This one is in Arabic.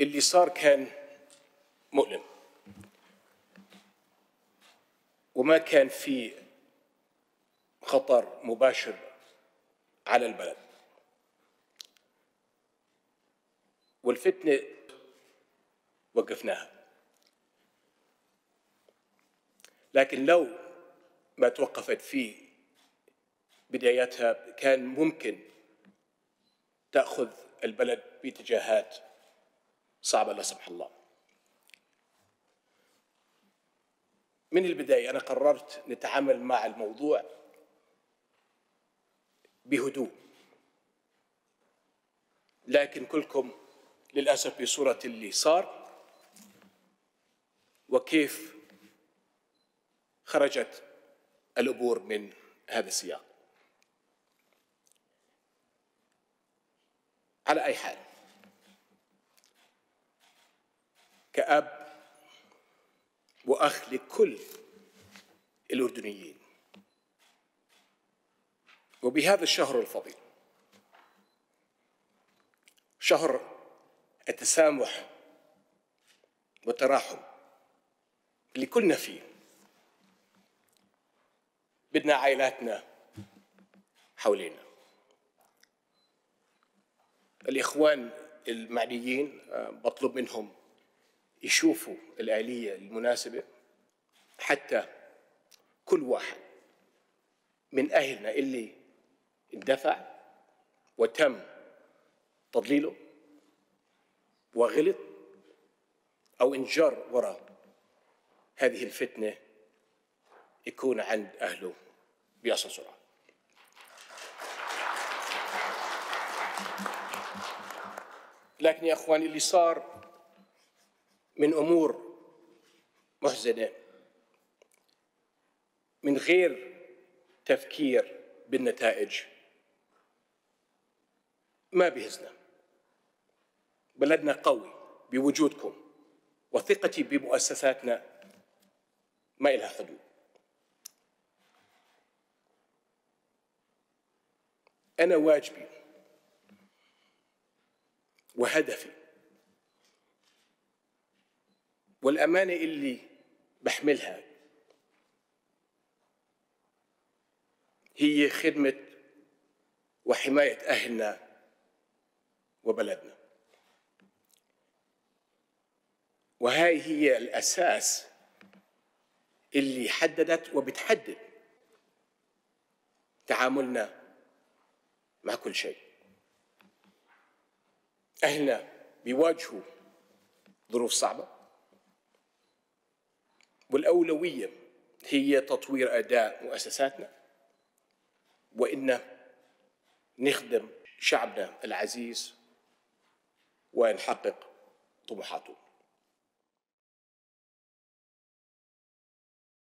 اللي صار كان مؤلم، وما كان في خطر مباشر على البلد. والفتنة وقفناها، لكن لو ما توقفت في بداياتها كان ممكن تأخذ البلد باتجاهات صعبة لا سمح الله. من البداية أنا قررت نتعامل مع الموضوع بهدوء، لكن كلكم للأسف بصورة اللي صار وكيف خرجت الأمور من هذا السياق. على أي حال، كأب وأخ لكل الأردنيين، وبهذا الشهر الفضيل، شهر التسامح والتراحم اللي كلنا فيه، بدنا عائلاتنا حوالينا، الإخوان المعنيين بطلب منهم يشوفوا الآلية المناسبة حتى كل واحد من أهلنا اللي اندفع وتم تضليله وغلط أو انجر وراء هذه الفتنة يكون عند أهله بأسرع سرعة. لكن يا أخواني، اللي صار من أمور محزنة من غير تفكير بالنتائج ما بيهزنا. بلدنا قوي بوجودكم، وثقتي بمؤسساتنا ما إلها حدود. أنا واجبي وهدفي والأمانة اللي بحملها هي خدمة وحماية أهلنا وبلدنا، وهاي هي الأساس اللي حددت وبتحدد تعاملنا مع كل شيء. أهلنا بيواجهوا ظروف صعبة، والأولوية هي تطوير أداء مؤسساتنا، وإن نخدم شعبنا العزيز ونحقق طموحاته.